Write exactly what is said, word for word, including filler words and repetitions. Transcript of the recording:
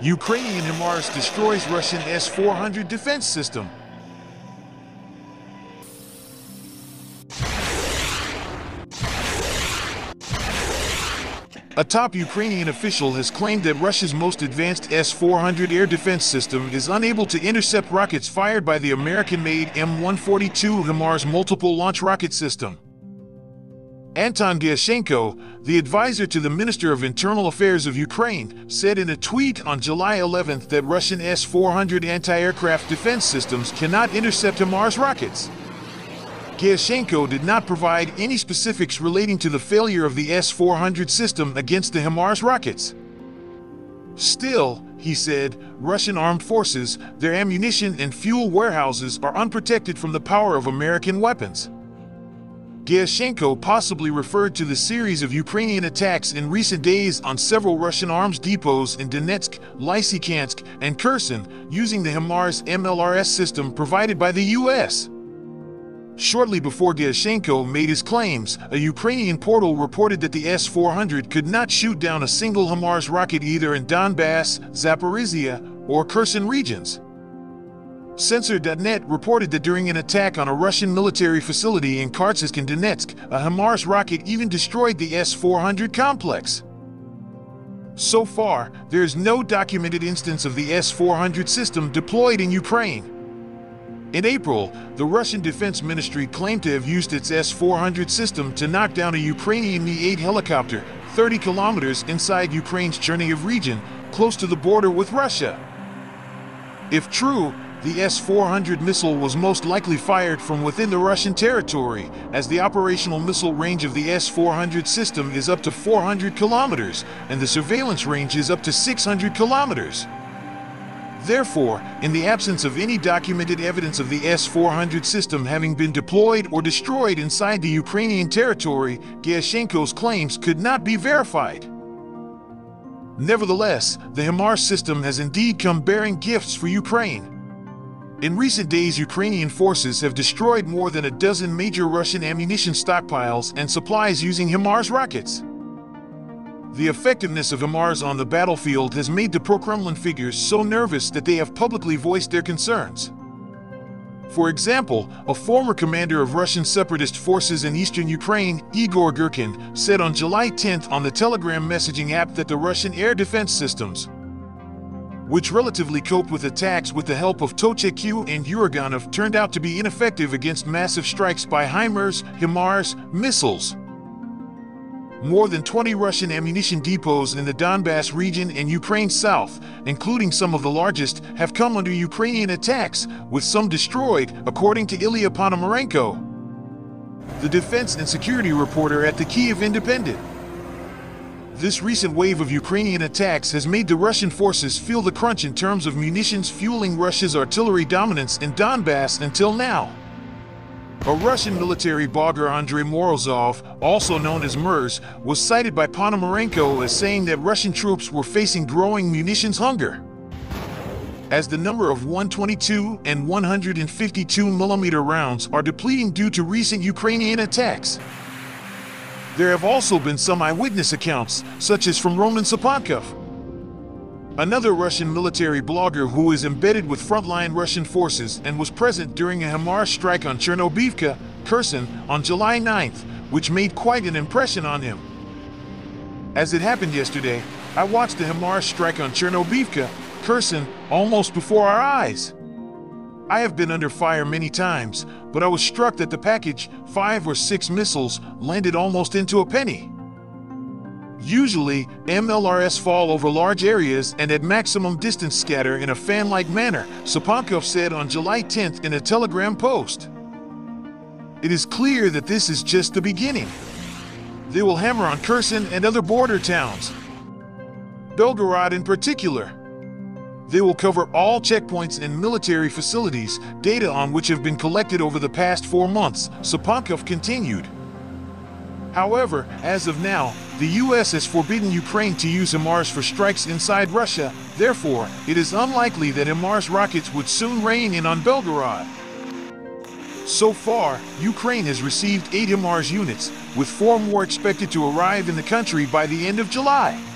Ukrainian HIMARS destroys Russian S four hundred defense system. A top Ukrainian official has claimed that Russia's most advanced S four hundred air defense system is unable to intercept rockets fired by the American-made M one forty-two HIMARS multiple launch rocket system. Anton Gerashchenko, the advisor to the Minister of Internal Affairs of Ukraine, said in a tweet on July eleventh that Russian S four hundred anti-aircraft defense systems cannot intercept HIMARS rockets. Gerashchenko did not provide any specifics relating to the failure of the S four hundred system against the HIMARS rockets. Still, he said, Russian armed forces, their ammunition and fuel warehouses are unprotected from the power of American weapons. Gerashchenko possibly referred to the series of Ukrainian attacks in recent days on several Russian arms depots in Donetsk, Lysychansk, and Kherson, using the HIMARS M L R S system provided by the U S Shortly before Gerashchenko made his claims, a Ukrainian portal reported that the S four hundred could not shoot down a single HIMARS rocket either in Donbass, Zaporizhia, or Kherson regions. Censor dot net reported that during an attack on a Russian military facility in Kharkiv, Donetsk, a HIMARS rocket even destroyed the S four hundred complex. So far, there is no documented instance of the S four hundred system deployed in Ukraine. In April, the Russian Defense Ministry claimed to have used its S four hundred system to knock down a Ukrainian Mi eight helicopter thirty kilometers inside Ukraine's Chernihiv region, close to the border with Russia. If true, the S four hundred missile was most likely fired from within the Russian territory, as the operational missile range of the S four hundred system is up to four hundred kilometers, and the surveillance range is up to six hundred kilometers. Therefore, in the absence of any documented evidence of the S four hundred system having been deployed or destroyed inside the Ukrainian territory, Gerashchenko's claims could not be verified. Nevertheless, the HIMARS system has indeed come bearing gifts for Ukraine. In recent days, Ukrainian forces have destroyed more than a dozen major Russian ammunition stockpiles and supplies using HIMARS rockets. The effectiveness of HIMARS on the battlefield has made the pro-Kremlin figures so nervous that they have publicly voiced their concerns. For example, a former commander of Russian separatist forces in eastern Ukraine, Igor Girkin, said on July tenth on the Telegram messaging app that the Russian air defense systems, which relatively coped with attacks with the help of Tochka-U and Uragan, have turned out to be ineffective against massive strikes by HIMARS, HIMARS missiles. More than twenty Russian ammunition depots in the Donbass region and Ukraine's south, including some of the largest, have come under Ukrainian attacks, with some destroyed, according to Ilya Ponomarenko, the defense and security reporter at the Kyiv Independent. This recent wave of Ukrainian attacks has made the Russian forces feel the crunch in terms of munitions, fueling Russia's artillery dominance in Donbass until now. A Russian military blogger, Andrei Morozov, also known as Murz, was cited by Ponomarenko as saying that Russian troops were facing growing munitions hunger, as the number of one twenty-two and one fifty-two millimeter rounds are depleting due to recent Ukrainian attacks. There have also been some eyewitness accounts, such as from Roman Saponkov, another Russian military blogger who is embedded with frontline Russian forces and was present during a HIMARS strike on Chernobaivka, Kherson, on July ninth, which made quite an impression on him. As it happened yesterday, I watched the HIMARS strike on Chernobaivka, Kherson, almost before our eyes. I have been under fire many times, but I was struck that the package, five or six missiles, landed almost into a penny. Usually, M L R S fall over large areas and at maximum distance scatter in a fan-like manner, Saponkov said on July tenth in a Telegram post. It is clear that this is just the beginning. They will hammer on Kherson and other border towns, Belgorod in particular. They will cover all checkpoints and military facilities, data on which have been collected over the past four months, Saponkov continued. However, as of now, the U S has forbidden Ukraine to use HIMARS for strikes inside Russia, therefore, it is unlikely that HIMARS rockets would soon rain in on Belgorod. So far, Ukraine has received eight HIMARS units, with four more expected to arrive in the country by the end of July.